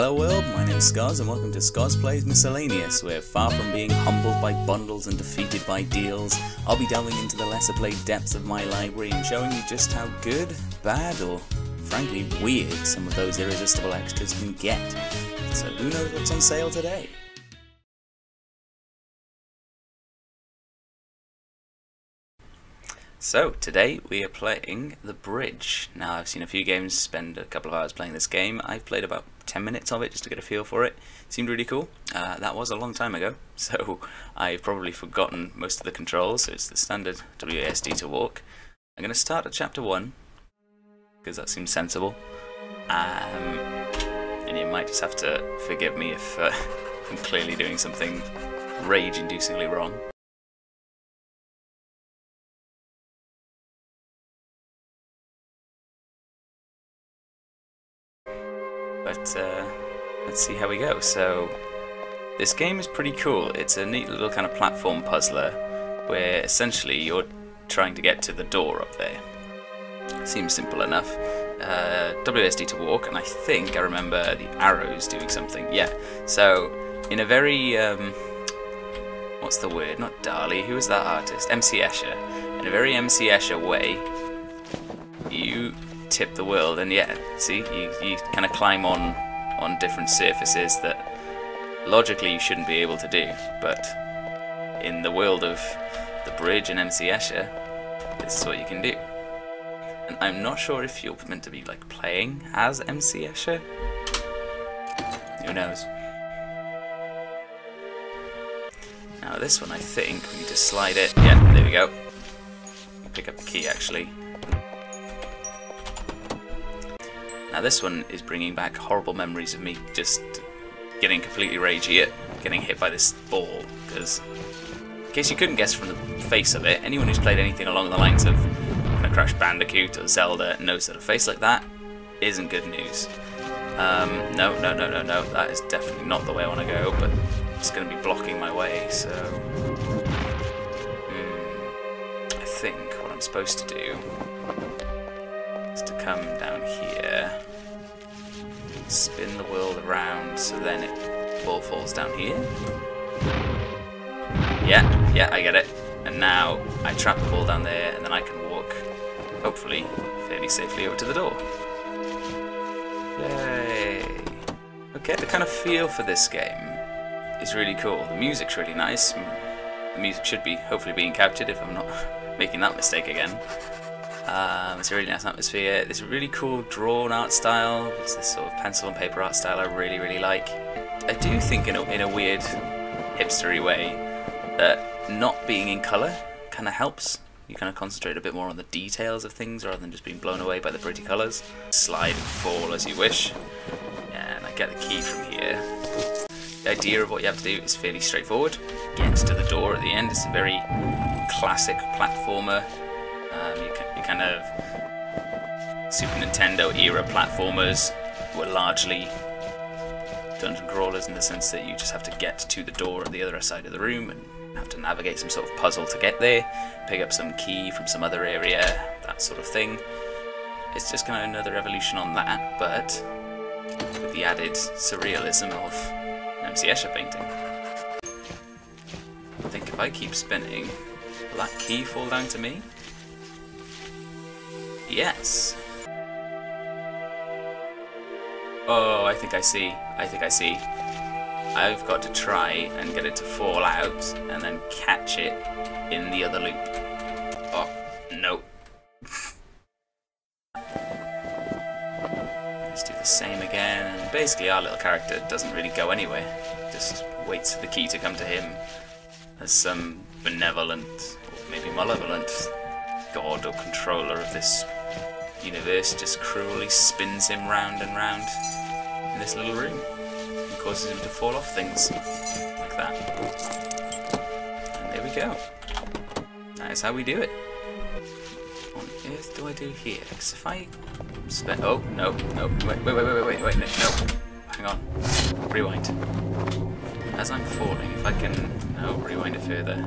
Hello world, my name is Skoz and welcome to Skoz Plays Miscellaneous, where far from being humbled by bundles and defeated by deals, I'll be delving into the lesser played depths of my library and showing you just how good, bad, or frankly weird some of those irresistible extras can get. So who knows what's on sale today? So, today we are playing The Bridge. Now, I've seen a few games spend a couple of hours playing this game. I've played about 10 minutes of it just to get a feel for it. It seemed really cool. That was a long time ago, so I've probably forgotten most of the controls. So it's the standard WASD to walk. I'm going to start at Chapter 1, because that seems sensible. And you might just have to forgive me if I'm clearly doing something rage-inducingly wrong. But let's see how we go. So this game is pretty cool. It's a neat little kind of platform puzzler where essentially you're trying to get to the door up there. Seems simple enough. WSD to walk, and I think I remember the arrows doing something. Yeah, so in a very, what's the word? Not Dali, who was that artist? MC Escher. In a very MC Escher way, you tip the world, and yeah, see, you kind of climb on different surfaces that logically you shouldn't be able to do, but in the world of The Bridge and MC Escher, this is what you can do. And I'm not sure if you're meant to be like playing as MC Escher. Who knows? Now this one, I think we need to slide it. Yeah, there we go. Pick up the key actually. Now this one is bringing back horrible memories of me just getting completely ragey at getting hit by this ball, because in case you couldn't guess from the face of it, anyone who's played anything along the lines of Crash Bandicoot or Zelda knows that a face like that isn't good news. No, that is definitely not the way I want to go, but it's going to be blocking my way, so... I think what I'm supposed to do... to come down here, spin the world around so then it ball falls down here. Yeah, I get it. And now I trap the ball down there and then I can walk, hopefully, fairly safely over to the door. Yay! Okay, the kind of feel for this game is really cool. The music's really nice. The music should be hopefully being captured if I'm not making that mistake again. It's a really nice atmosphere. This really cool drawn art style. It's this sort of pencil and paper art style I really like. I do think in a weird hipstery way that not being in colour kind of helps. You kind of concentrate a bit more on the details of things rather than just being blown away by the pretty colours. Slide and fall as you wish. And I get the key from here. The idea of what you have to do is fairly straightforward. Get to the door at the end. It's a very classic platformer. You kind of Super Nintendo era platformers were largely dungeon crawlers in the sense that you just have to get to the door at the other side of the room and have to navigate some sort of puzzle to get there, pick up some key from some other area, that sort of thing. It's just kind of another evolution on that, but with the added surrealism of an MC Escher painting. I think if I keep spinning, will that key fall down to me? Yes. Oh, I think I see. I've got to try and get it to fall out and then catch it in the other loop. Oh, no. Let's do the same again. And basically our little character doesn't really go anywhere. Just waits for the key to come to him as some benevolent, or maybe malevolent, god or controller of this universe just cruelly spins him round and round in this little room and causes him to fall off things like that. And there we go. That is how we do it. What on earth do I do here? Because if I spin... Oh, no, wait, no. Hang on. Rewind. As I'm falling, if I can... No, rewind it further.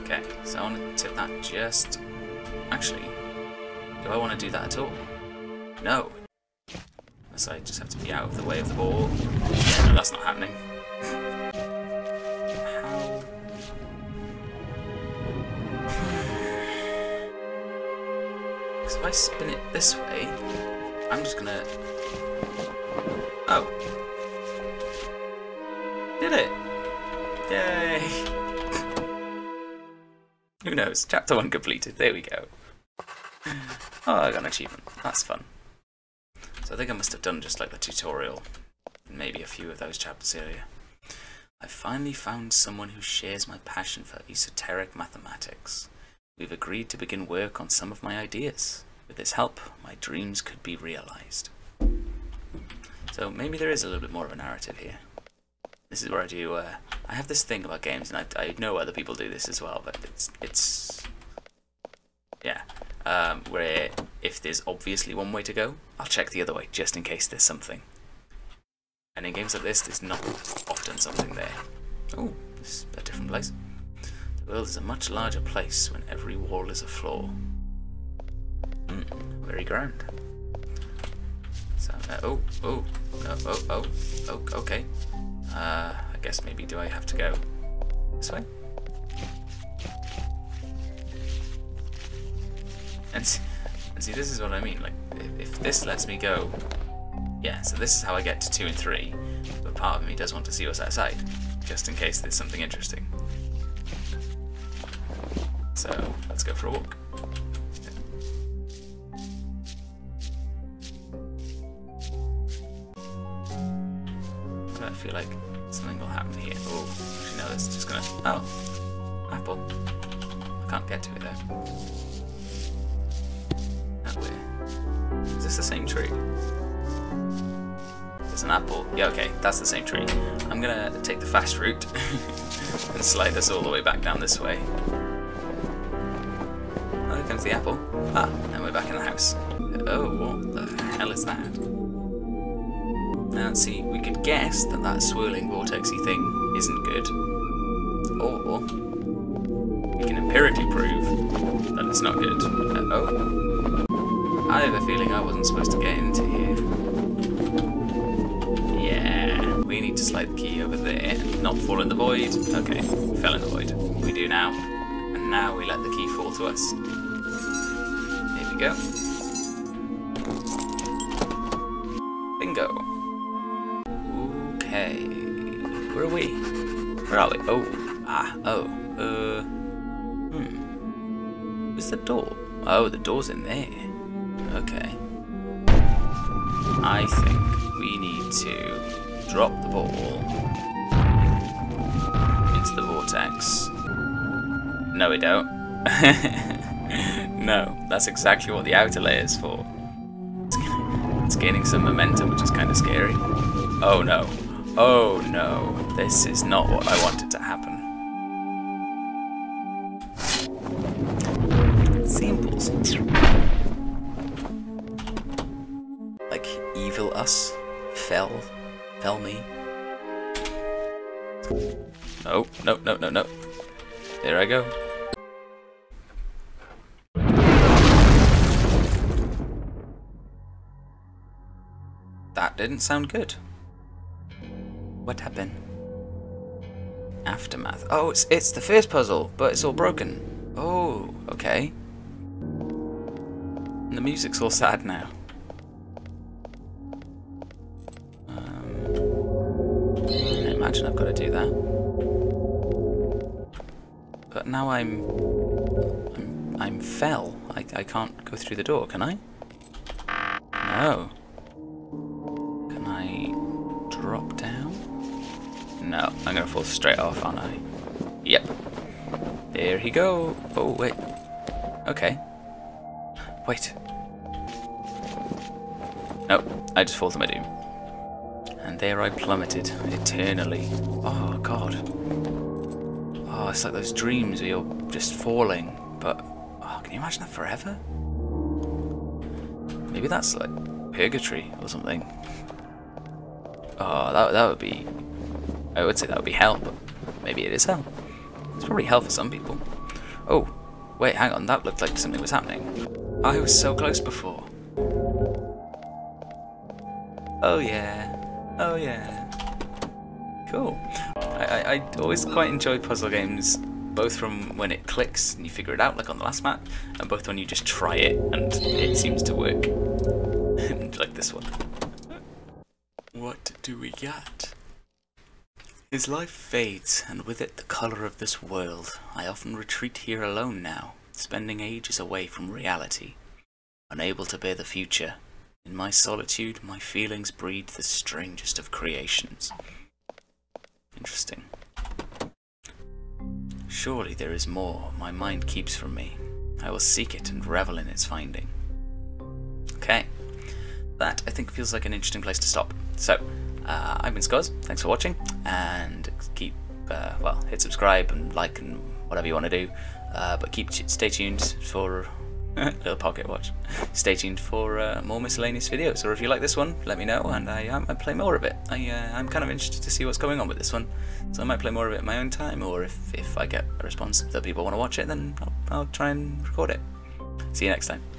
Okay, so I want to tip that just... Actually, do I want to do that at all? No. I so I just have to be out of the way of the ball. Yeah, no, that's not happening. How? Because if I spin it this way, I'm just gonna... Oh. Did it! Yay! Who knows? Chapter 1 completed. There we go. Oh, I got an achievement. That's fun. So I think I must have done just like the tutorial, and maybe a few of those chapters earlier. I finally found someone who shares my passion for esoteric mathematics. We've agreed to begin work on some of my ideas. With his help, my dreams could be realized. So maybe there is a little bit more of a narrative here. This is where I do, I have this thing about games, and I know other people do this as well, but it's where if there's obviously one way to go, I'll check the other way just in case there's something. And in games like this, there's not often something there. Oh, this is a different place. The world is a much larger place when every wall is a floor. Very grand. So, okay. I guess maybe do I have to go this way? And see, this is what I mean, like, if this lets me go... Yeah, so this is how I get to 2 and 3, but part of me does want to see what's outside, just in case there's something interesting. So, let's go for a walk. So I feel like something will happen here. Oh, actually no, it's just gonna... Oh! Apple. I can't get to it though. Is this the same tree? There's an apple. Yeah, okay, that's the same tree. I'm gonna take the fast route and slide us all the way back down this way. Oh, here comes the apple. Ah, and we're back in the house. Oh, what the hell is that? Now, see, we could guess that that swirling vortexy thing isn't good. Or we can empirically prove that it's not good. Oh. I have a feeling I wasn't supposed to get into here. Yeah, we need to slide the key over there, not fall in the void. Okay, we fell in the void. We do now. And now we let the key fall to us. Here we go. Bingo. Okay. Where are we? Where are we? Oh. Ah, oh. Where's the door? Oh, the door's in there. Okay. I think we need to drop the ball into the vortex. No, we don't. No, that's exactly what the outer layer is for. It's gaining some momentum, which is kind of scary. Oh no. Oh no. This is not what I wanted to happen. Fell me. Oh, no. There I go. That didn't sound good. What happened? Aftermath. Oh, it's the first puzzle, but it's all broken. Oh, okay. And the music's all sad now. Imagine I've got to do that, but now I'm fell. I can't go through the door, can I? No. Can I drop down? No, I'm gonna fall straight off, aren't I? Yep. There he go. Oh wait. Okay. Wait. No, I just fall to my doom. And there I plummeted, eternally. Oh god. Oh, it's like those dreams where you're just falling, but... Oh, can you imagine that forever? Maybe that's like purgatory or something. Oh, that would be... I would say that would be hell, but maybe it is hell. It's probably hell for some people. Oh, wait, hang on, that looked like something was happening. I was so close before. Oh yeah. Oh yeah. Cool. I always quite enjoy puzzle games, both from when it clicks and you figure it out, like on the last map, and both when you just try it and it seems to work. Like this one. What do we get? His life fades, and with it the colour of this world. I often retreat here alone now, spending ages away from reality, unable to bear the future. In my solitude, my feelings breed the strangest of creations. Interesting. Surely there is more my mind keeps from me. I will seek it and revel in its finding. Okay. That, I think, feels like an interesting place to stop. So, I've been Skoz, thanks for watching, and keep, well, hit subscribe and like and whatever you want to do, but stay tuned for, little pocket watch, stay tuned for more miscellaneous videos, or if you like this one, let me know, and I might play more of it. I'm kind of interested to see what's going on with this one, so I might play more of it in my own time, or if I get a response that people want to watch it, then I'll try and record it. See you next time.